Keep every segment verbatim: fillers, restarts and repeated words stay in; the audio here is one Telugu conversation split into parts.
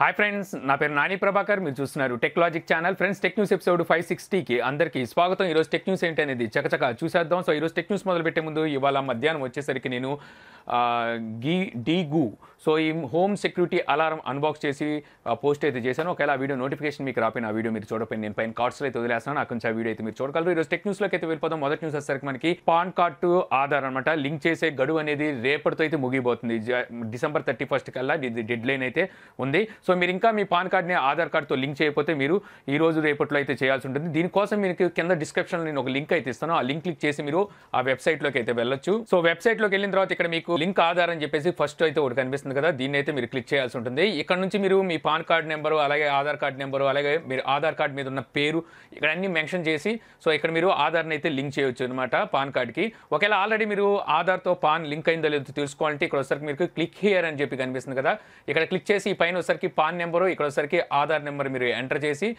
హాయ్ ఫ్రెండ్స్, నా పేరు నాని ప్రభాకర్. మీరు చూస్తున్నారు Techlogic channel. Friends, tech news episode five సిక్స్టీకి అందరికీ స్వాగతం. ఈరోజు టెక్ న్యూస్ ఏంటి అనేది చకచక చూసేద్దాం. సో ఈరోజు టెక్ న్యూస్ మొదలుపెట్టే ముందు ఇవాళ మధ్యాహ్నం వచ్చేసరికి నేను గీ డీగు సో ఈ హోమ్ సెక్యూరిటీ అలారం అన్బాక్స్ చేసి పోస్ట్ అయితే చేశాను. ఒకవేళ ఆ వీడియో నోటిఫికేషన్ మీకు రాపోయిన ఆ వీడియో మీరు చూడపోయింది, నేను పైన కార్డ్స్లో అయితే వదిలేస్తాను. అక్కడ నుంచి ఆ వీడియో అయితే మీరు చూడగలరు. ఈరోజు టెక్ న్యూస్లోకి అయితే వెళ్ళిపోతాం. మొదటి న్యూస్ వచ్చేసరికి మనకి పాన్ కార్డు ఆధార్ అనమాట లింక్ చేసే గడువు అనేది రేపటితో అయితే ముగిపోతుంది. డిసెంబర్ థర్టీ ఫస్ట్ కల్లా డెడ్ లైన్ అయితే ఉంది. సో మీరు ఇంకా మీ పాన్ కార్డ్ని ఆధార్ కార్డ్తో లింక్ చేయకపోతే మీరు ఈ రోజు రేపట్లో అయితే చేయాల్సి ఉంటుంది. దీనికోసం మీకు కింద డిస్క్రిప్షన్లో నేను ఒక లింక్ అయితే ఇస్తాను. ఆ లింక్ క్లిక్ చేసి మీరు ఆ వెబ్సైట్లోకి అయితే వెళ్ళొచ్చు. సో వెబ్సైట్లోకి వెళ్ళిన తర్వాత ఇక్కడ మీకు లింక్ ఆధార్ అని చెప్పేసి ఫస్ట్ అయితే ఒకటి కనిపిస్తుంది కదా, దీన్ని అయితే మీరు క్లిక్ చేయాల్సి ఉంటుంది. ఇక్కడ నుంచి మీరు మీ పాన్ కార్డ్ నెంబరు, అలాగే ఆధార్ కార్డ్ నెంబరు, అలాగే మీరు ఆధార్ కార్డ్ మీద ఉన్న పేరు ఇక్కడ అన్ని మెన్షన్ చేసి సో ఇక్కడ మీరు ఆధార్ని అయితే లింక్ చేయొచ్చు అనమాట పాన్ కార్డ్కి. ఒకవేళ ఆల్రెడీ మీరు ఆధార్తో పాన్ లింక్ అయిందో లేదో తెలుసుకోవాలంటే ఇక్కడ ఒకసారికి మీరు క్లిక్ హియర్ అని చెప్పి కనిపిస్తుంది కదా, ఇక్కడ క్లిక్ చేసి ఈ పైన ఒకసారికి పాన్ నెంబరు, ఇక్కడ ఒకసారికి ఆధార్ నెంబర్ మీరు ఎంటర్ చేసి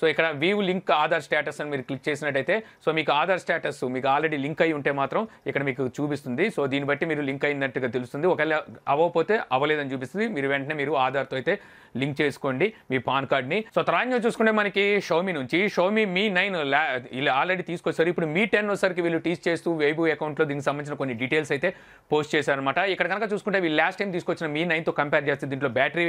సో ఇక్కడ వ్యూ లింక్ ఆధార్ స్టేటస్ అని మీరు క్లిక్ చేసినట్టయితే సో మీకు ఆధార్ స్టేటస్ మీకు ఆల్రెడీ లింక్ అయి ఉంటే మాత్రం ఇక్కడ మీకు చూపిస్తుంది. సో దీన్ని బట్టి మీరు లింక్ అయినట్టుగా తెలుస్తుంది. ఒకవేళ అవ్వకపోతే అవ్వలేదని చూపిస్తుంది. మీరు వెంటనే మీరు ఆధార్తో అయితే లింక్ చేసుకోండి మీ పాన్ కార్డ్ని. సో తర్వాత చూసుకుంటే మనకి షోమీ నుంచి షోమీ మీ నైన్ ఇలా ఆల్రెడీ తీసుకొచ్చారు. ఇప్పుడు మీ టెన్ వచ్చేసరికి వీళ్ళు టీచ్ చేస్తూ వైబు అకౌంట్లో దీనికి సంబంధించిన కొన్ని డీటెయిల్స్ అయితే పోస్ట్ చేశారనమాట. ఇక్కడ కనుక చూసుకుంటే వీళ్ళు లాస్ట్ టైం తీసుకొచ్చిన మీ నైన్తో కంపేర్ చేస్తే దీంట్లో బ్యాటరీ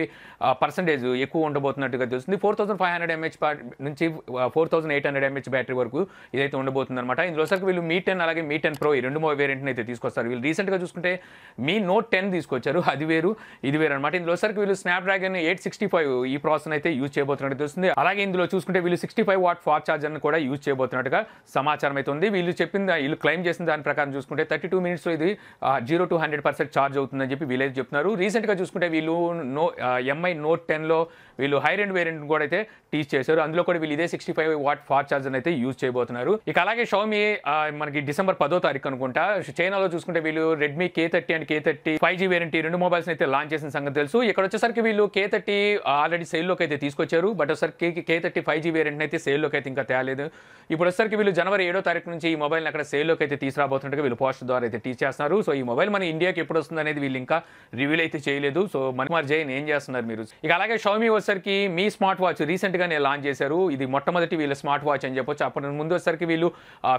పర్సంటేజ్ ఎక్కువ ఉండబోతున్నట్టుగా తెలుస్తుంది. Four thousand five hundred MH నుంచి four thousand eight hundred MH battery వరకు ఇదైతే ఉండబోతుంది అనమాట. ఇందులోసరికి వీళ్ళు మీ టెన్ అలాగే మీ టెన్ ప్రో ఈ రెండు వేరియంట్ని అయితే తీసుకొస్తారు. వీళ్ళు రీసెంట్గా చూసుకుంటే మీ నోట్ టెన్ తీసుకొచ్చారు, అది వేరు ఇది వేరు అనమాట. ఇందులోసరికి వీళ్ళు స్నాప్డ్రాగన్ ఎయిట్ సిక్స్టీ ఫైవ్ ఈ ప్రాసెస్ అయితే యూజ్ చేయబోతున్నట్టు తెలుస్తుంది. అలాగే ఇందులో చూసుకుంటే వీళ్ళు సిక్స్టీ ఫైవ్ వాట్ ఫాస్ట్ చార్జర్ని కూడా యూజ్ చేయబోతున్నట్టుగా సమాచారం అయితే ఉంది. వీళ్ళు చెప్పింది వీళ్ళు క్లైమ్ చేసిన దాని ప్రకారం చూసుకుంటే థర్టీ టూ మినిట్స్లో ఇది zero to hundred percent charge అవుతుందని చెప్పి వీళ్ళైతే చెప్తున్నారు. రీసెంట్గా చూసుకుంటే వీళ్ళు నో ఎంఐ నోట్ టెన్లో వీళ్ళు హై రెండ్ వేరియంట్ కూడా అయితే టీచ్ చేశారు. అందులో కూడా వీళ్ళు ఇదే sixty five watt fast charger అయితే యూజ్ చేయబోతున్నారు. ఇక అలాగే షామి మనకి డిసెంబర్ పదో తారీఖు అనుకుంటా చైనాలో చూసుకుంటే వీళ్ళు Redmi K thirty and K thirty five G variant ఈ రెండు మొబైల్స్ అయితే లాంచ్ చేసిన సంగతి తెలుసు. ఇక్కడ వచ్చేసరికి వీళ్ళు కే థర్టీ ఆల్రెడీ సేల్లోకి అయితే తీసుకొచ్చారు. బట్ ఒకసారికి K thirty five G variant అయితే సేల్లోకి అయితే ఇంకా తేలేదు. ఇప్పుడు వచ్చేసరికి వీళ్ళు జనవరి ఏడో తారీఖు నుంచి ఈ మొబైల్ అక్కడ సేల్లోకి అయితే తీసుకురాబోతున్నట్టుగా వీళ్ళు పోస్ట్ ద్వారా అయితే టీచ్ చేస్తున్నారు. సో ఈ మొబైల్ మన ఇండియాకి ఎప్పుడు వస్తుంది అనేది వీళ్ళు ఇంకా రివీల్ అయితే చేయలేదు. సో మనోహర్ జైన్ ఏం చేస్తున్నారు మీరు. ఇక అలాగే షామి వచ్చేసరికి మీ స్మార్ట్ వాచ్ రీసెంట్గా నేను లాంచ్ చేశారు. ఇది మొట్టమొదటి వీళ్ళ స్మార్ట్ వాచ్ అని చెప్పొచ్చు. అప్పటి ముందు వచ్చేసరికి వీళ్ళు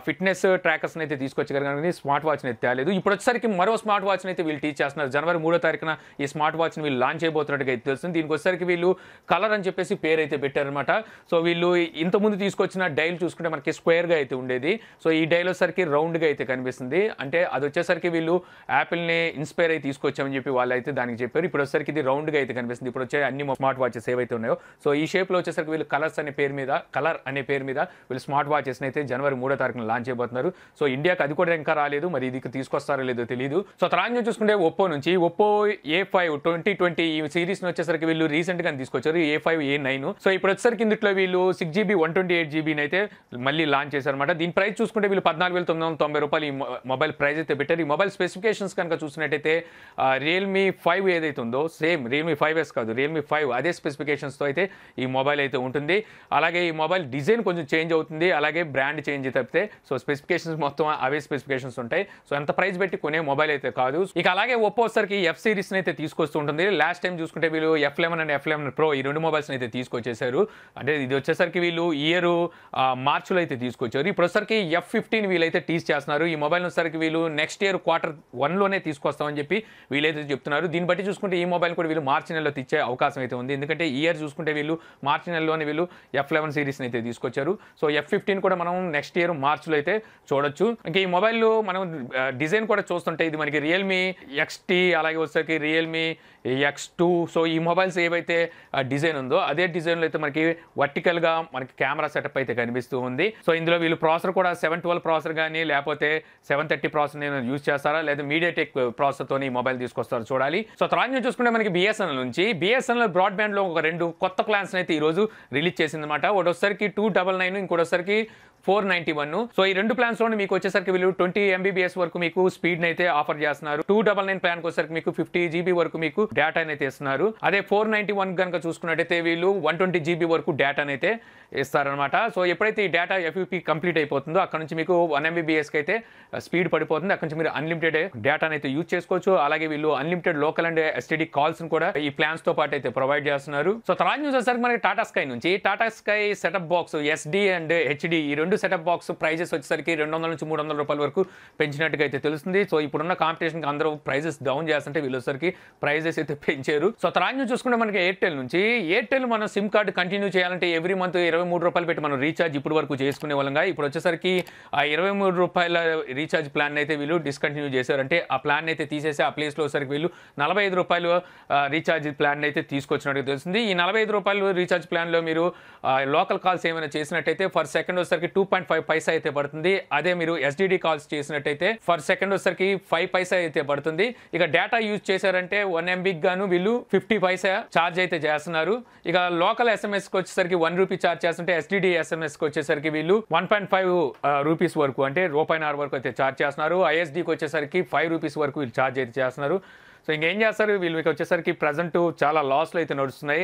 ఫిట్నెస్ ట్రాకర్స్ని అయితే తీసుకొచ్చారు కానీ స్మార్ట్ వాచ్ని అయితే తేలేదు. ఇప్పుడు వచ్చేసరికి మరో స్మార్ట్ వాచ్ని అయితే వీళ్ళు టీచ్ చేస్తున్నారు. జనవరి మూడో తారీఖున ఈ స్మార్ట్ వాచ్ని వీళ్ళు లాంచ్ చేయబోతున్నట్టుగా అయితే తెలుస్తుంది. దీనికి వచ్చేసరికి వీళ్ళు కలర్ అని చెప్పేసి పేరు అయితే పెట్టారనమాట. సో వీళ్ళు ఇంతకుముందు తీసుకొచ్చిన డైల్ చూసుకుంటే మనకి స్క్వేర్గా అయితే ఉండేది. సో ఈ డైల్ వచ్చేసరికి రౌండ్గా అయితే కనిపిస్తుంది. అంటే అది వచ్చేసరికి వీళ్ళు యాపిల్ని ఇన్స్పైర్ అయి తీసుకొచ్చామని చెప్పి వాళ్ళు అయితే దానికి చెప్పారు. ఇప్పుడు వచ్చేసరికి ఇది రౌండ్గా అయితే కనిపిస్తుంది. ఇప్పుడు వచ్చే అన్ని స్మార్ట్ వాచెస్ ఏవైతే ఉన్నాయో సో ఈ షేప్లో వచ్చేసరికి వీళ్ళు కలర్స్ అనే పేరు మీద కలర్ అనే పేరు మీద వీళ్ళు స్మార్ట్ వాచెస్ని అయితే జనవరి మూడో తారీఖున లాంచ్ చేయబోతున్నారు. సో ఇండియాకి అది కూడా ఇంకా రాలేదు, మరి ఇది తీసుకొస్తారో లేదో తెలియదు. సో తర్వాత చూసుకుంటే ఒప్పో నుంచి Oppo A five twenty twenty ఈ సిరీస్ని వచ్చేసరికి వీళ్ళు రీసెంట్గా తీసుకొచ్చారు A five A nine. So ఇప్పుడు వచ్చేసరికి ఇందులో వీళ్ళు six GB one twenty eight జీబీని అయితే మళ్ళీ లాంచ్ చేశారనమాట. దీని ప్రైస్ చూసుకుంటే వీళ్ళు పద్నాలుగు వేల తొమ్మిది వందల తొంభై రూపాయలు ఈ మొబైల్ ప్రైస్ అయితే పెట్టారు. ఈ మొబైల్ స్పెసిఫికేషన్స్ కనుక చూసినట్టయితే రియల్మీ ఫైవ్ ఏదైతే ఉందో సేమ్ రియల్మీ ఫైవ్ ఎస్ కాదు రియల్మీ ఫైవ్ అదే స్పెసిఫికేషన్స్తో అయితే ఈ మొబైల్ అయితే ఉంటుంది. అలాగే ఈ మొబైల్ డిజైన్ కొంచెం చేంజ్ అవుతుంది, అలాగే బ్రాండ్ చేంజ్ తప్పితే సో స్పెసిఫికేషన్స్ మొత్తం అవే స్పెసిఫికేషన్స్ ఉంటాయి. సో అంత ప్రైస్ పెట్టి కొనే మొబైల్ అయితే కాదు. ఇక అలాగే ఒప్పో వచ్చేసరికి ఎఫ్ సిరీస్ని అయితే తీసుకొస్తూ ఉంటుంది. లాస్ట్ టైం చూసుకుంటే వీళ్ళు F eleven and F eleven pro ఈ రెండు మొబైల్స్ని అయితే తీసుకొచ్చేసారు. అంటే ఇది వచ్చేసరికి వీళ్ళు ఇయర్ మార్చ్లో అయితే తీసుకొచ్చారు. ఇప్పుడు వచ్చేసరికి ఎఫ్ ఫిఫ్టీన్ వీళ్ళైతే టీస్ చేస్తున్నారు. ఈ మొబైల్ వచ్చేసరికి వీళ్ళు నెక్స్ట్ ఇయర్ క్వార్టర్ వన్లోనే తీసుకొస్తామని చెప్పి వీళ్ళైతే చెప్తున్నారు. దీన్ని బట్టి చూసుకుంటే ఈ మొబైల్ కూడా వీళ్ళు మార్చి నెలలో తెచ్చే అవకాశం అయితే ఉంది. ఎందుకంటే ఇయర్ చూసుకుంటే వీళ్ళు మార్చి నెలలోనే వీళ్ళు ఎఫ్ లెవెన్ సిరీస్ని అయితే తీసుకొచ్చారు. సో ఎఫ్ ఫిఫ్టీన్ కూడా మనం నెక్స్ట్ ఇయర్ మార్చ్లో అయితే చూడొచ్చు. ఇంకా ఈ మొబైల్ మనం డిజైన్ కూడా చూస్తుంటే ఇది మనకి రియల్మీ ఎక్స్టీ అలాగే వచ్చేసరికి రియల్మీ ఎక్స్ టూ సో ఈ మొబైల్స్ ఏవైతే డిజైన్ ఉందో అదే డిజైన్లో అయితే మనకి వర్టికల్గా మనకి కెమెరా సెటప్ అయితే కనిపిస్తూ ఉంది. సో ఇందులో వీళ్ళు ప్రాసెసర్ కూడా సెవెన్ ట్వెల్వ్ ప్రాసెసర్ కానీ లేకపోతే సెవెన్ థర్టీ ప్రాసెసర్ నేను యూజ్ చేస్తారా లేదా మీడియాటెక్ ప్రాసెసర్తో ఈ మొబైల్ తీసుకొస్తారు చూడాలి. సో తర్వాత చూసుకుంటే మనకి బిఎస్ఎన్ఎల్ నుంచి బిఎస్ఎన్ఎల్ బ్రాడ్బ్యాండ్లో ఒక రెండు కొత్త ప్లాన్స్ అయితే ఈరోజు రిలీజ్ చేసిందన్నమాట. ఒకటోసారికి టూ డబల్ నైన్ ఇంకోటోసారికి ఫోర్ నైన్టీ వన్. సో ఈ రెండు ప్లాన్స్ లో మీకు వచ్చేసరికి వీళ్ళు ట్వంటీ ఎంబీబీఎస్ వరకు మీకు స్పీడ్ అయితే ఆఫర్ చేస్తున్నారు. టూ డబల్ నైన్ ప్లాన్ వచ్చేసరికి మీకు ఫిఫ్టీ జీబీ వరకు మీకు డేటా అయితే ఇస్తున్నారు. అదే ఫోర్ నైన్టీ వన్ కనుక చూసుకున్నట్టయితే వీళ్ళు వన్ ట్వంటీ జీబీ వరకు డేటా అయితే ఇస్తారనమాట. సో ఎప్పుడైతే ఈ డేటా ఎఫ్యూపీ కంప్లీట్ అయిపోతుందో అక్కడ నుంచి మీకు వన్ ఎంబీబీఎస్కి అయితే స్పీడ్ పడిపోతుంది. అక్కడ నుంచి మీరు అన్లిమిటెడ్ డేటాను అయితే యూజ్ చేసుకోవచ్చు. అలాగే వీళ్ళు unlimited local and STD calls కూడా ఈ ప్లాన్స్ తో పాటు అయితే ప్రొవైడ్ చేస్తున్నారు. సో తర్వాత న్యూస్ వచ్చేసరికి మనకి టాటా స్కై నుంచి Tata sky setup box SD and HD ఈ రెండు సెటప్ బాక్స్ ప్రైజెస్ వచ్చేసరికి రెండు వందల నుంచి మూడు వందల రూపాయల వరకు పెంచినట్టుగా అయితే తెలుస్తుంది. సో ఇప్పుడున్న కాంపిటీషన్ అందరూ ప్రైజెస్ డౌన్ చేస్తుంటే వీళ్ళొసరికి ప్రైజెస్ అయితే పెంచారు. సో తర్వాత న్యూస్ చూసుకుంటే మనకి ఎయిర్టెల్ నుంచి ఎయిర్టెల్ మనం సిమ్ కార్డు కంటిన్యూ చేయాలంటే ఎవ్రీ మంత్ ఇరవై మూడు రూపాయలు పెట్టి మనం రీఛార్జ్ ఇప్పుడు వరకు చేసుకునే వాళ్ళంగా ఇప్పుడు వచ్చేసరికి ఆ ఇరవై మూడు రూపాయల రీఛార్జ్ ప్లాన్ అయితే వీళ్ళు డిస్కంటిన్యూ చేశారంటే ఆ ప్లాన్ అయితే తీసేసి ఆ ప్లేస్లో వచ్చేసరికి వీళ్ళు నలభై ఐదు రూపాయలు రీఛార్జ్ ప్లాన్ అయితే తీసుకొచ్చినట్టు తెలుస్తుంది. ఈ నలభై ఐదు రూపాయలు రీఛార్జ్ ప్లాన్లో మీరు లోకల్ కాల్స్ ఏమైనా చేసినట్టయితే ఫర్ సెకండ్ వచ్చేసరికి టూ పాయింట్ ఫైవ్ పైసా అయితే పడుతుంది. అదే మీరు ఎస్డిడి కాల్స్ చేసినట్టయితే ఫర్ సెకండ్ వచ్చేసరికి ఫైవ్ పైసా అయితే పడుతుంది. ఇక డేటా యూజ్ చేశారంటే వన్ ఎంబీకి గాను వీళ్ళు ఫిఫ్టీ పైసా ఛార్జ్ అయితే చేస్తున్నారు. ఇక లోకల్ ఎస్ఎంఎస్కి వచ్చేసరికి వన్ రూపీ ఛార్జ్ చేస్తుంటే ఎస్డిడి ఎస్ఎంఎస్కి వచ్చేసరికి వీళ్ళు వన్ పాయింట్ ఫైవ్ రూపీస్ వరకు అంటే రూపాయిన్నర వరకు అయితే ఛార్జ్ చేస్తున్నారు. ఐఎస్డికి వచ్చేసరికి ఫైవ్ రూపీస్ వరకు వీళ్ళు ఛార్జ్ అయితే చేస్తున్నారు. సో ఇంకేం చేస్తారు వీళ్ళు మీకు వచ్చేసరికి ప్రజెంట్ చాలా లాస్లు అయితే నడుస్తున్నాయి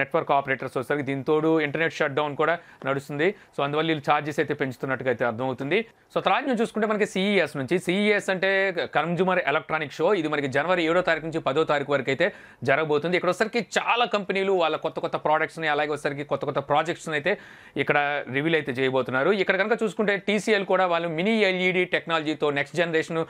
నెట్వర్క్ ఆపరేటర్స్ వచ్చేసరికి. దీంతో ఇంటర్నెట్ షట్ డౌన్ కూడా నడుస్తుంది. సో అందువల్ల వీళ్ళు ఛార్జెస్ అయితే పెంచుతున్నట్టుగా అయితే అర్థమవుతుంది. సో తర్వాత నుంచి చూసుకుంటే మనకి సిఈఎస్ నుంచి సిఈఎస్ అంటే కన్జ్యూమర్ ఎలక్ట్రానిక్ షో ఇది మనకి జనవరి ఏడో తారీఖు నుంచి పదో తారీఖు వరకు అయితే జరగబోతుంది. ఇక్కడ వచ్చేసరికి చాలా కంపెనీలు వాళ్ళ కొత్త కొత్త ప్రోడక్ట్స్ని అలాగే వచ్చేసరికి కొత్త కొత్త ప్రాజెక్ట్స్ని అయితే ఇక్కడ రివీల్ అయితే చేయబోతున్నారు. ఇక్కడ కనుక చూసుకుంటే టీసీఎల్ కూడా వాళ్ళు మినీ ఎల్ఈడి టెక్నాలజీతో నెక్స్ట్ జనరేషన్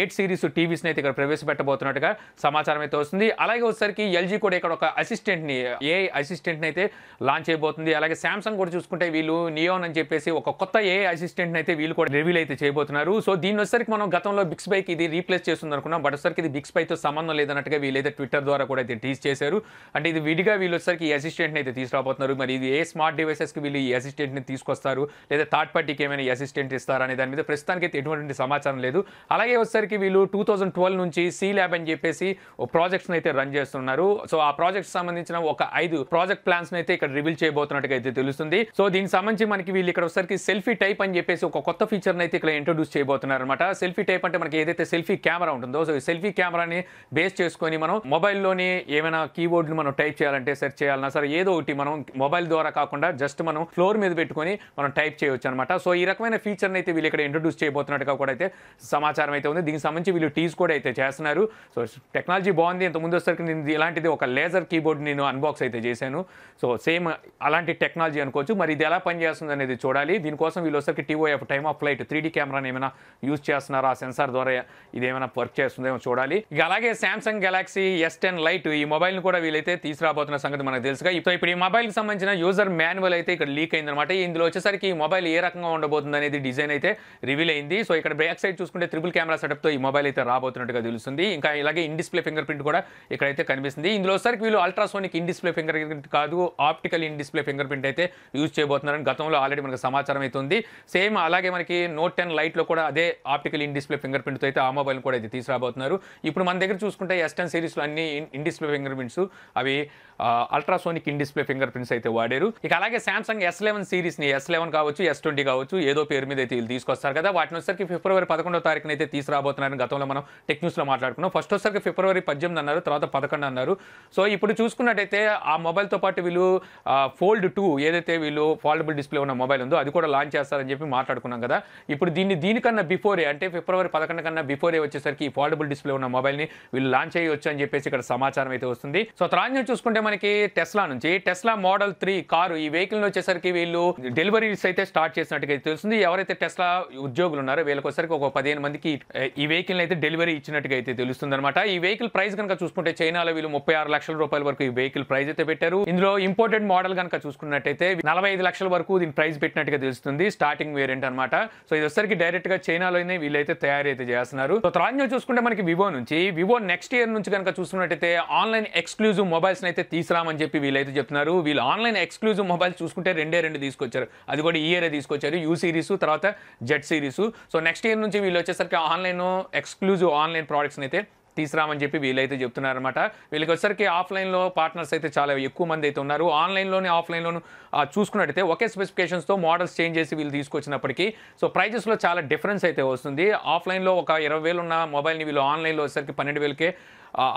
ఎయిట్ సిరీస్ టీవీస్ని అయితే ఇక్కడ ప్రవేశపెట్టబోతున్నారు సమాచారం అయితే వస్తుంది. అలాగే వచ్చేసరికి ఎల్జీ కూడా ఇక్కడ ఒక అసిస్టెంట్ ని ఏఐ అసిస్టెంట్ ని అయితే లాంచ్ చేయబోతుంది. అలాగే శాంసంగ్ కూడా చూసుకుంటే వీళ్ళు నియోన్ అని చెప్పేసి ఒక కొత్త ఏఐ అసిస్టెంట్ ని అయితే వీళ్ళు కూడా రివీల్ అయితే చేయబోతున్నారు. సో దీని వచ్చేసరికి మనం గతంలో బిక్స్బైకి ఇది రీప్లేస్ చేస్తుంది అనుకున్నాం. బట్ వచ్చేసరికి ఇది బిక్స్బైతో సంబంధం లేదన్నట్టుగా వీళ్ళైతే ట్విట్టర్ ద్వారా కూడా అయితే టీజ్ చేశారు. అంటే ఇది విడిగా వీళ్ళు వచ్చేసరికి ఈ అసిస్టెంట్ ని అయితే తీసుకురాబోతున్నారు. మరి ఇది ఏ స్మార్ట్ డివైసెస్ కి వీళ్ళు ఈ అసిస్టెంట్ ని తీసుకొస్తారు లేదా థర్డ్ పార్టీకి ఏమైనా అసిస్టెంట్ ఇస్తారా అనే దాని మీద ప్రస్తుతానికి ఎటువంటి సమాచారం లేదు. అలాగే వచ్చేసరికి వీళ్ళు టూ థౌసండ్ ట్వెల్వ్ నుంచి సీ ల్యాబ్ అని చెప్పేసి ప్రాజెక్ట్స్ అయితే రన్ చేస్తున్నారు. సో ఆ ప్రాజెక్ట్ సంబంధించిన ఒక ఐదు ప్రాజెక్ట్ ప్లాన్స్ అయితే ఇక్కడ రివీల్ చేయబోతున్నట్టుగా అయితే తెలుస్తుంది. సో దీనికి సంబంధించి మనకి వీళ్ళు ఇక్కడ ఒకసారి సెల్ఫీ టైప్ అని చెప్పేసి ఒక కొత్త ఫీచర్ అయితే ఇక్కడ ఇంట్రొడ్యూస్ చేయబోతున్నారు అనమాట. సెల్ఫీ టైప్ అంటే మనకి ఏదైతే సెల్ఫీ కెమెరా ఉంటుందో సో సెల్ఫీ కెమెరాని బేస్ చేసుకొని మనం మొబైల్లోని ఏమైనా కీబోర్డ్ మనం టైప్ చేయాలంటే సెర్చ్ చేయాలన్నా సరే ఏదో ఒకటి మనం మొబైల్ ద్వారా కాకుండా జస్ట్ మనం ఫ్లోర్ మీద పెట్టుకొని మనం టైప్ చేయవచ్చు అనమాట. సో ఈ రకమైన ఫీచర్ అయితే వీళ్ళు ఇక్కడ ఇంట్రొడ్యూస్ చేయబోతున్నట్టుగా కూడా అయితే సమాచారం అయితే ఉంది. దీనికి సంబంధించి వీళ్ళు టీజ్ కూడా అయితే చేస్తున్నారు. సో టెక్నాలజీ బాగుంది. ఇంతకుముందు వచ్చేసరికి నేను ఇలాంటిది ఒక లేజర్ కీబోర్డ్ నేను అన్బాక్స్ అయితే చేశాను. సో సేమ్ అలాంటి టెక్నాలజీ అనుకోవచ్చు. మరి ఇది ఎలా పనిచేస్తుంది అనేది చూడాలి. దీనికోసం వీళ్ళు వచ్చేసరికి TOF time of flight three D కెమెరాని ఏమైనా యూజ్ చేస్తున్నారా ఆ సెన్సార్ ద్వారా ఇదేమైనా వర్క్ చేస్తుందేమో చూడాలి. ఇక అలాగే Samsung Galaxy S ten lite ఈ మొబైల్ని కూడా వీళ్ళైతే తీసుకురాబోతున్న సంగతి మనకు తెలుసుగా. సో ఇప్పుడు ఈ మొబైల్కి సంబంధించిన యూజర్ మాన్యువల్ అయితే ఇక్కడ లీక్ అయిందనమాట. ఇందులో వచ్చేసరికి ఈ మొబైల్ ఏ రకంగా ఉండబోతుంది అనేది డిజైన్ అయితే రివీల్ అయింది. సో ఇక్కడ బ్యాక్ సైడ్ చూసుకుంటే ట్రిపుల్ కెమెరా సెటప్తో ఈ మొబైల్ అయితే రాబోతున్నట్టుగా తెలుస్తుంది. ఇంకా ఇలాగే ఇన్ డిస్ప్లే ఫింగర్ ప్రింట్ కూడా ఇక్కడైతే కనిపిస్తుంది. ఇందులో సరికి వీళ్ళు ultrasonic in display finger print కాదు optical in display finger print అయితే యూజ్ చేయబోతున్నారని గతంలో ఆల్రెడీ మనకు సమాచారం అయితే ఉంది. సేమ్ అలాగే మనకి నోట్ టెన్ లైట్లో కూడా అదే ఆప్టికల్ ఇన్ డిస్ప్లే ఫింగర్ ప్రింట్తో అయితే ఆ మొబైల్ కూడా అయితే తీసుకురాబోతున్నారు. ఇప్పుడు మన దగ్గర చూసుకుంటే ఎస్ టెన్ సిరీస్లో అన్ని ఇన్ డిస్ప్లే ఫింగర్ ప్రింట్స్ అవి ultrasonic in display finger prints అయితే వాడారు. ఇక అలాగే శాంసంగ్ ఎస్ లెవెన్ సిరీస్ని ఎస్ లెవెన్ కావచ్చు ఎస్ ట్వంటీ కావచ్చు ఏదో పేరు మీద అయితే వీళ్ళు తీసుకొస్తారు కదా. వాటిని వచ్చేసరికి ఫిబ్రవరి పదకొండో తారీఖున అయితే తీసుకురాబోతున్నారని గతంలో మనం టెక్ న్యూస్లో మాట్లాడుకున్నాం. ఫస్ట్ వచ్చేసరికి ఫిబ్రవరి పద్దెనిమిది అన్నారు, తర్వాత పదకొండు అన్నారు. సో ఇప్పుడు చూసుకున్నట్టయితే ఆ మొబైల్తో పాటు వీళ్ళు ఫోల్డ్ టూ ఏదైతే వీళ్ళు ఫోల్డబుల్ డిస్ప్లే ఉన్న మొబైల్ ఉందో అది కూడా లాంచ్ చేస్తారని చెప్పి మాట్లాడుకున్నాం కదా. ఇప్పుడు దీన్ని దీనికన్నా బిఫోరే అంటే ఫిబ్రవరి పదకొండు కన్నా బిఫోరే వచ్చేసరికి ఈ ఫోల్డబుల్ డిస్ప్లే ఉన్న మొబైల్ని వీళ్ళు లాంచ్ చేయవచ్చు అని చెప్పేసి ఇక్కడ సమాచారం అయితే వస్తుంది. సో తర్వాత చూసుకుంటే మనకి టెస్లా నుంచి టెస్లా మోడల్ త్రీ కారు ఈ వెహికల్ వచ్చేసరికి వీళ్ళు డెలివరీస్ అయితే స్టార్ట్ చేసినట్టుగా తెలుస్తుంది. ఎవరైతే టెస్లా ఉద్యోగులు ఉన్నారో వీళ్ళకి వచ్చేసరికి ఒక పదిహేను మందికి ఈ వెహికల్ అయితే డెలివరీ ఇచ్చినట్టుగా అయితే తెలుస్తుంది అనమాట. ఈ వెహికల్ ప్రైస్ కనుక చూసుకుంటే చైనాలో వీళ్ళు ముప్పై ఆరు లక్షల రూపాయల వరకు ఈ వెహికల్ ప్రైస్ అయితే పెట్టారు. ఇందులో ఇంపోర్టెడ్ మోడల్ కనుక చూసుకున్నట్టయితే నలభై ఐదు లక్షల వరకు దీని ప్రైస్ పెట్టినట్టుగా తెలుస్తుంది. స్టార్టింగ్ వేరియంట్ అనమాట. సో ఇది వచ్చేసరికి డైరెక్ట్ గా చైనాలోనే వీళ్ళైతే తయారీ అయితే చేస్తున్నారు. సో తర్వాత చూసుకుంటే మనకి వివో నుంచి వివో నెక్స్ట్ ఇయర్ నుంచి కనుక చూసుకున్నట్టయితే ఆన్లైన్ ఎక్స్క్లూజివ్ మొబైల్స్ అయితే తీసుకురామని చెప్పి వీళ్ళైతే చెప్తున్నారు. వీళ్ళు ఆన్లైన్ ఎక్స్క్లూజివ్ మొబైల్స్ చూసుకుంటే రెండే రెండు తీసుకొచ్చారు. అది కూడా ఈ ఇయర్ తీసుకొచ్చారు యూ సిరీస్ తర్వాత Z series. So next year నుంచి వీళ్ళు వచ్చేసరికి ఆన్లైన్ ఎక్స్క్లూజివ్ ఆన్లైన్ ప్రోడక్ట్స్ అయితే తీసుకురామని చెప్పి వీళ్ళైతే చెప్తున్నారనమాట. వీళ్ళకి వచ్చేసరికి ఆఫ్లైన్లో పార్ట్నర్స్ అయితే చాలా ఎక్కువ మంది అయితే ఉన్నారు. ఆన్లైన్లోనే ఆఫ్లైన్లోను చూసుకున్నట్టయితే ఒకే స్పెసిఫికేషన్స్తో మోడల్స్ చేంజ్ చేసి వీళ్ళు తీసుకొచ్చినప్పటికీ సో ప్రైజెస్లో చాలా డిఫరెన్స్ అయితే వస్తుంది. ఆఫ్లైన్లో ఒక ఇరవై వేలు ఉన్న మొబైల్ని వీళ్ళు ఆన్లైన్లో వచ్చేసరికి పన్నెండు వేలకే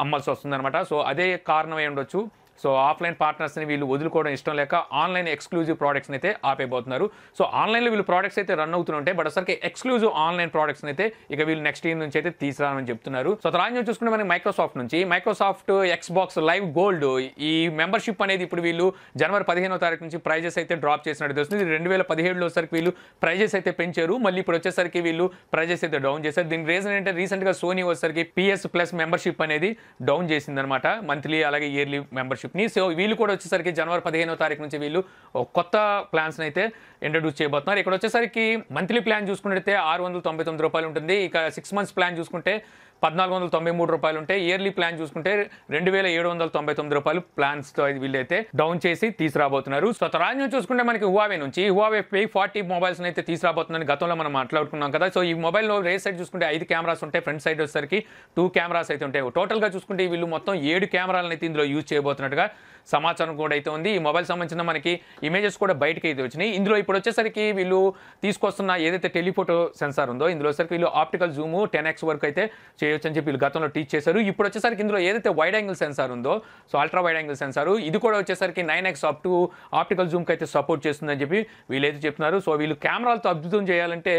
అమ్మాల్సి వస్తుందన్నమాట. సో అదే కారణమై ఉండొచ్చు. సో ఆఫ్లైన్ పార్ట్నర్స్ని వీళ్ళు వదులుకోవడం ఇష్టం లేక ఆన్లైన్ ఎక్స్క్లూజివ్ ప్రోడక్ట్స్ని అయితే ఆపేయబోతున్నారు. సో ఆన్లైన్లో వీళ్ళు ప్రోడక్ట్స్ అయితే రన్ అవుతుంటాయి, బట్ అసలు ఎక్స్క్లూజివ్ ఆన్లైన్ ప్రోడక్ట్స్ని అయితే ఇక వీళ్ళు నెక్స్ట్ ఇయర్ నుంచి అయితే తీసుకురానని చెప్తున్నారు. సో తర్వాత చూసుకుంటే మనకి మైక్రోసాఫ్ట్ నుంచి Microsoft Xbox live gold ఈ మెంబర్షిప్ అనేది ఇప్పుడు వీళ్ళు జనవరి పదిహేనో తారీఖు నుంచి ప్రైజెస్ అయితే డ్రాప్ చేసినట్టు తెలుస్తుంది. రెండు వేల పదిహేడులో వచ్చేసరికి వీళ్ళు ప్రైజెస్ అయితే పెంచారు, మళ్ళీ ఇప్పుడు వచ్చేసరికి వీళ్ళు ప్రైజెస్ అయితే డౌన్ చేశారు. దీనికి రీజన్ ఏంటంటే రీసెంట్గా సోనీ వచ్చేసరికి పిఎస్ ప్లస్ మెంబర్షిప్ అనేది డౌన్ చేసిందనమాట, మంత్లీ అలాగే ఇయర్లీ మెంబర్షిప్. సో వీళ్ళు కూడా వచ్చేసరికి జనవరి పదిహేనో తారీఖు నుంచి వీళ్ళు కొత్త ప్లాన్స్ని అయితే ఇంట్రడ్యూస్ చేయబోతున్నారు. ఇక్కడ వచ్చేసరికి మంత్లీ ప్లాన్ చూసుకుంటే ఆరు వందల తొంభై తొమ్మిది రూపాయలు ఉంటుంది. ఇక సిక్స్ మంత్స్ ప్లాన్ చూసుకుంటే పద్నాలుగు వందల తొంభై మూడు రూపాయలు ఉంటాయి. ఇయర్లీ ప్లాన్ చూసుకుంటే రెండు వేల ఏడు వందల తొంభై తొమ్మిది రూపాయలు ప్లాన్స్తో వీళ్ళైతే డౌన్ చేసి తీసుకురాబోతున్నారు. సో తర్వాత చూసుకుంటే మనకి హువావే నుంచి హువావే పే ఫార్టీ మొబైల్స్ని అయితే తీసుకురాబోతుందని గతంలో మనం మాట్లాడుకున్నాం కదా. సో ఈ మొబైల్లో రేస్ సైడ్ చూసుకుంటే ఐదు కెమెరాస్ ఉంటాయి, ఫ్రంట్ సైడ్ వచ్చేసరికి టూ కెమెరాస్ అయితే ఉంటాయి. టోటల్గా చూసుకుంటే వీళ్ళు మొత్తం ఏడు కెమెరాలను అయితే ఇందులో యూజ్ చేయబోతున్నట్టుగా సమాచారం కూడా అయితే ఉంది. ఈ మొబైల్ సంబంధించిన మనకి ఇమేజెస్ కూడా బయటకి అయితే వచ్చినాయి. ఇందులో ఇప్పుడు వచ్చేసరికి వీళ్ళు తీసుకొస్తున్న ఏదైతే టెలిఫోటో సెన్సార్ ఉందో ఇందులో వచ్చేసరికి వీళ్ళు ఆప్టికల్ జూమ్ టెన్ ఎక్స్ వరకు అయితే చేయొచ్చు అని చెప్పి వీళ్ళు గతంలో టీచ్ చేశారు. ఇప్పుడు వచ్చేసరికి ఇందులో ఏదైతే వైడ్ యాంగిల్ సెన్సార్ ఉందో so ultra wide angle sensor ఇది కూడా వచ్చేసరికి nine X up to optical జూమ్కి అయితే సపోర్ట్ చేస్తుందని చెప్పి వీళ్ళైతే చెప్తున్నారు. సో వీళ్ళు కెమెరాలతో అద్భుతం చేయాలంటే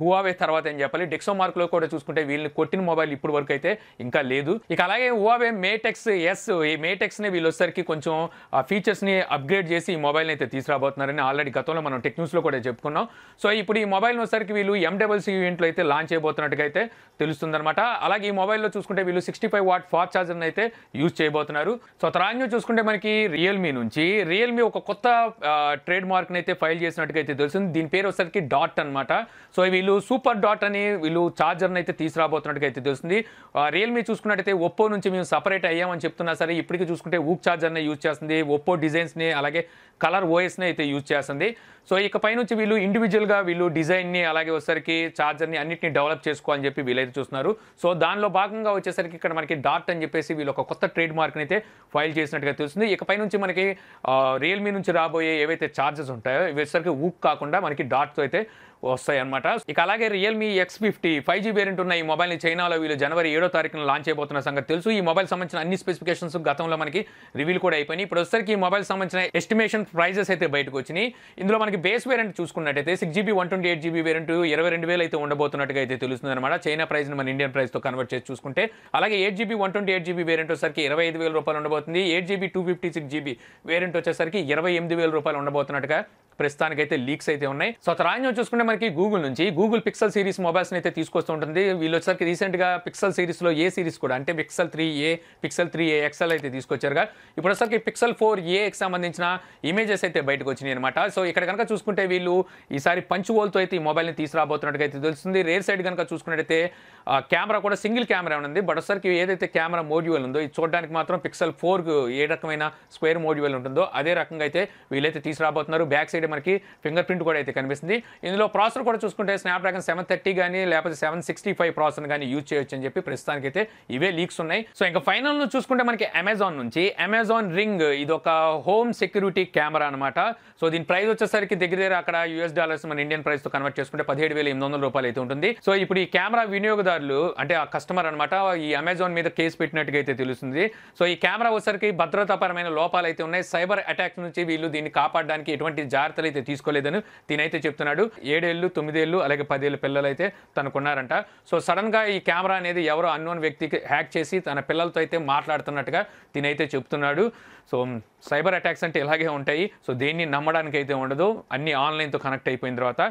హువావే తర్వాత ఏం చెప్పాలి, డిక్సోమార్క్లో కూడా చూసుకుంటే వీళ్ళని కొట్టిన మొబైల్ ఇప్పుడు వరకు అయితే ఇంకా లేదు. ఇక అలాగే హువావే మేట్ ఎక్స్ ఎస్ ఈ మేట్ ఎక్స్ని వీళ్ళు వచ్చేసరికి కొంచెం ఆ ఫీచర్స్ని అప్గ్రేడ్ చేసి ఈ మొబైల్ని అయితే తీసుకురాబోతున్నారని ఆల్రెడీ గతంలో మనం టెక్ న్యూస్లో కూడా చెప్పుకున్నాం. సో ఇప్పుడు ఈ మొబైల్ని వచ్చేసరికి వీళ్ళు ఎండబ్ల్యూసీ ఈవెంట్లో అయితే లాంచ్ అయిపోతున్నట్టుగా అయితే తెలుస్తుందన్నమాట. అలాగే ఈ మొబైల్లో చూసుకుంటే వీళ్ళు సిక్స్టీ ఫైవ్ వాట్ ఫాస్ట్ ఛార్జర్ని అయితే యూజ్ చేయబోతున్నారు. సో తర్వాత చూసుకుంటే మనకి రియల్మీ నుంచి రియల్మీ ఒక కొత్త ట్రేడ్ మార్క్ని అయితే ఫైల్ చేసినట్టుగా అయితే తెలుస్తుంది. దీని పేరు వచ్చేసరికి డాట్ అనమాట. సో వీళ్ళు సూపర్ డాట్ అని వీళ్ళు ఛార్జర్ని అయితే తీసుకురాబోతున్నట్టుగా అయితే తెలుస్తుంది. రియల్మీ చూసుకున్నట్టయితే ఒప్పో నుంచి మేము సపరేట్ అయ్యామని చెప్తున్నా సరే ఇప్పటికీ చూసుకుంటే ఊక్ ఛార్జర్ని యూజ్ చేస్తుంది, ఒప్పో డిజైన్స్ని అలాగే కలర్ ఓఎస్ని అయితే యూజ్ చేస్తుంది. సో ఇక పైనుంచి వీళ్ళు ఇండివిజువల్గా వీళ్ళు డిజైన్ని అలాగే వచ్చేసరికి ఛార్జర్ని అన్నింటినీ డెవలప్ చేసుకోవాలని చెప్పి వీళ్ళైతే చూస్తున్నారు. సో దానిలో భాగంగా వచ్చేసరికి ఇక్కడ మనకి డాట్ అని చెప్పేసి వీళ్ళు ఒక కొత్త ట్రేడ్ మార్క్ని అయితే ఫైల్ చేసినట్టుగా తెలుస్తుంది. ఇక పైనుంచి మనకి రియల్మీ నుంచి రాబోయే ఏవైతే ఛార్జెస్ ఉంటాయో ఇవి వచ్చేసరికి ఊక్ కాకుండా మనకి డాట్తో అయితే వస్తాయి అనమాట. ఇక అలాగే Realme X fifty five G variant ఉన్న ఈ మొబైల్ని చైనాలో వీళ్ళు జనవరి ఏడో తారీఖున లాంచ్ అయిపోతున్న సంగతి తెలుసు. ఈ మొబైల్ సంబంధించిన అన్ని స్పెసిఫికేషన్స్ గతంలో మనకి రివీల్ కూడా అయిపోయినాయి. ఇప్పుడు వచ్చేసరికి ఈ మొబైల్ సంబంధించిన ఎస్టిమేషన్ ప్రైజెస్ అయితే బయటకు వచ్చినాయి. ఇందులో మనకి బేస్ వేరియంట్ చూసుకున్నట్టయితే six GB one twenty eight GB variant ఇరవై రెండు వేలు అయితే ఉండబోతున్నట్టుగా అయితే తెలుస్తుంది అనమాట. చైనా ప్రైస్ని మన ఇండియన్ ప్రైస్తో కన్వర్ట్ చేసి చూసుకుంటే అలాగే eight GB one twenty eight GB variant వచ్చేసరికి ఇరవై ఐదు వేల రూపాయలు ఉండబోతుంది. Eight GB two fifty six GB variant వచ్చేసరికి ఇరవై ఎనిమిది వేల రూపాయలు ఉండబోతున్నట్టుగా ప్రస్తుతానికైతే లీక్స్ అయితే ఉన్నాయి. సో తర్వాత చూసుకుంటే మనకి గూగుల్ నుంచి గూగుల్ పిక్సెల్ సిరీస్ మొబైల్స్ని అయితే తీసుకొస్తూ ఉంటుంది. వీళ్ళు వచ్చేసరికి రీసెంట్గా పిక్సెల్ సిరీస్లో ఏ సిరీస్ కూడా అంటే Pixel three A Pixel three A XL అయితే తీసుకొచ్చారుగా. ఇప్పుడు వచ్చేసరికి పిక్సెల్ ఫోర్ ఏకి సంబంధించిన ఇమేజెస్ అయితే బయటకు వచ్చినాయి అనమాట. సో ఇక్కడ కనుక చూసుకుంటే వీళ్ళు ఈసారి పంచ్ హోల్తో అయితే ఈ మొబైల్ని తీసుకురాబోతున్నట్టుగా అయితే తెలుస్తుంది. రేర్ సైడ్ కనుక చూసుకున్నట్టయితే కెమెరా కూడా సింగిల్ కెమెరా ఉంది, బట్ వచ్చేసరికి ఏదైతే కెమెరా మోడ్యూల్ ఉందో ఇది చూడడానికి మాత్రం పిక్సెల్ ఫోర్కు ఏ రకమైన స్క్వేర్ మోడ్యూల్ ఉంటుందో అదే రకంగా అయితే వీళ్ళైతే తీసుకురాబోతున్నారు. బ్యాక్ సైడ్ మనకి ఫింగర్ ప్రింట్ కూడా అయితే కనిపిస్తుంది. ఇందులో ప్రాసెసర్ కూడా చూసుకుంటే స్నాప్డ్రాగన్ సెవెన్ థర్టీ కానీ లేకపోతే సెవెన్ సిక్స్టీ ఫైవ్ ప్రాసెసర్ కానీ యూజ్ చేయొచ్చు అని చెప్పి ప్రస్తుతానికైతే ఇవే లీక్స్ ఉన్నాయి. సో ఇంకా ఫైనల్ చూసుకుంటే మనకి అమెజాన్ నుంచి అమెజాన్ రింగ్ ఇది ఒక హోమ్ సెక్యూరిటీ కెమెరా అనమాట. సో దీని ప్రైస్ వచ్చేసరికి దగ్గర దగ్గర అక్కడ యూఎస్ డాలర్స్ మన ఇండియన్ ప్రైస్ తో కన్వర్ట్ చేసుకుంటే పదిహేడు వేల ఎనిమిది వందల రూపాయలు అయితే ఉంటుంది. సో ఇప్పుడు ఈ కెమెరా వినియోగదారులు అంటే ఆ కస్టమర్ అనమాట ఈ అమెజాన్ మీద కేసు పెట్టినట్టుగా అయితే తెలుస్తుంది. సో ఈ కెమెరా వచ్చేసరికి భద్రతాపరమైన లోపాలు అయితే ఉన్నాయి, సైబర్ అటాక్స్ నుంచి వీళ్ళు దీన్ని కాపాడడానికి ఎటువంటి జాగ్రత్త అయితే తీసుకోలేదని తినైతే చెప్తున్నాడు. ఏడేళ్ళు తొమ్మిదేళ్ళు అలాగే పదేళ్ళు పిల్లలు అయితే తనకున్నారంట. సో సడన్ గా ఈ కెమెరా అనేది ఎవరో అన్నోన్ వ్యక్తికి హ్యాక్ చేసి తన పిల్లలతో అయితే మాట్లాడుతున్నట్టుగా తినైతే చెప్తున్నాడు. సో సైబర్ అటాక్స్ అంటే ఇలాగే ఉంటాయి, సో దేన్ని నమ్మడానికి అయితే ఉండదు, అన్ని ఆన్లైన్తో కనెక్ట్ అయిపోయిన తర్వాత.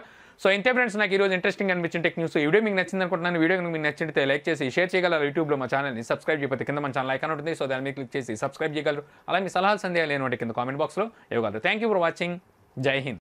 సో ఇంతే ఫ్రెండ్స్, నాకు ఈరోజు ఇంట్రెస్టింగ్ అనిపించిన టెక్ న్యూస్. ఈ వీడియో మీకు నచ్చింది అనుకుంటున్నాను. వీడియో మీకు నచ్చితే లైక్ చేసి షేర్ చేయగలరు. యూట్యూబ్లో మా ఛానల్ని సబ్స్క్రైబ్ చేయకపోతే కింద మన ఛానల్ ఐకాన్ ఉంటుంది, సో దాన్ని క్లిక్ చేసి సబ్స్క్రైబ్ చేయగలరు. అలా మీ సలహాలు సందేహాలు లేని వాటి కింద కామెంట్ బాక్స్లో ఇవ్వగలరు. Thank you for watching. జై హింద్.